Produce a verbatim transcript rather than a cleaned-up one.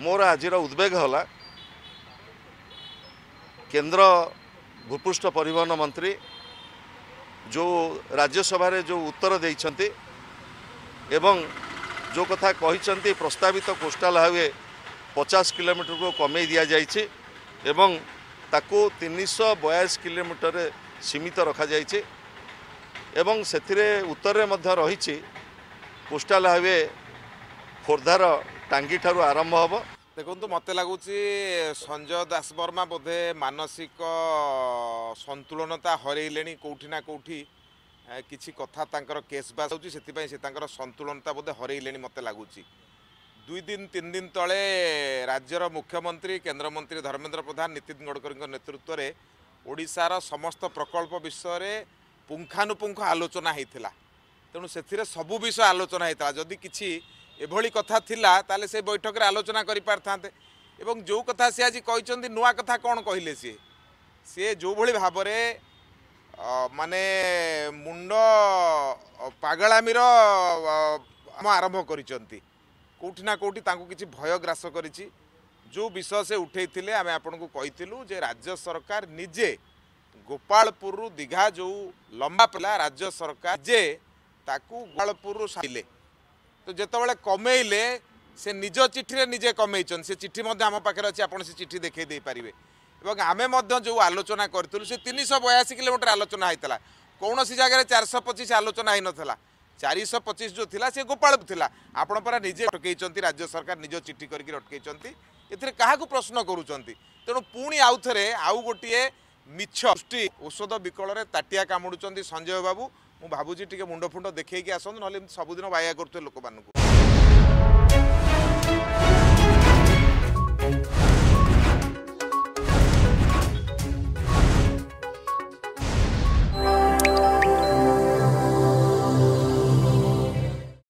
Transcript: मोर आज उद्वेग होला केन्द्र भूपृष्ठ परिवहन मंत्री जो राज्यसभा जो उत्तर देइछन्ति एवं जो कथा कही प्रस्तावित कोस्टाल हाईवे पचास किलोमीटर को कमे दि जाइए एवं ताको तीन सौ बयास किलोमीटर सीमित रखा जाइए एवं से उत्तर रही कोस्टाल हाईवे खोर्धार टांगी ठारू आरंभ हम। देखो मत लगुच संजय दासबर्मा बोधे मानसिक संतुलनता हरैले कौटिना कौटि किसी कथा तांकर केस बास होची से तांकर संतुलनता बोधे हरैले मत लगुच। दुई दिन तीन दिन तले राज्यर मुख्यमंत्री केन्द्रमंत्री धर्मेन्द्र प्रधान नितिन गडकरी नेतृत्व में ओडिशार समस्त प्रकल्प विषय में पुंखानुपुंख आलोचना होता तेणु से सबू विषय आलोचना होता जदि किसी एभली कथा ताले से बैठक आलोचना करें एवं जो कथा सी आज कहते नुआ कथा कौन कहले सी सी जो भली भाव माने मुंड पगलामीर आरंभ करोटिना कौटि किसी भय ग्रास कर जो विषय से उठे आम आपन को कहीलु जे राज्य सरकार निजे गोपालपुर दीघा जो लंबा पला राज्य सरकार जे ताकू गोपालपुर साइले तो जितेबाला कमेले से निज चिठी निजे कमे से चिठी आम पाखे अच्छे आप चिठी देखे दे पारे और आम जो आलोचना करूँ से तीन सौ बयासी किलोमीटर आलोचना होता कौन सी जगह चार सौ पचिश आलोचना हो नाला चार सौ पचिश जो थी सी गोपालपुर आपण परा निजे अटकई राज्य सरकार निज चिठी करके अटकई ए क्या प्रश्न करूँ तेणु पुणी आउ थे आउ गोटे मिछ सृष्टि औषध विकल में ताटिया कामुड़ संजय बाबू मुझे भावुँ टे मुंड फुंड देखिए आसत ना सबुदिन बाया करुते लोक मानू।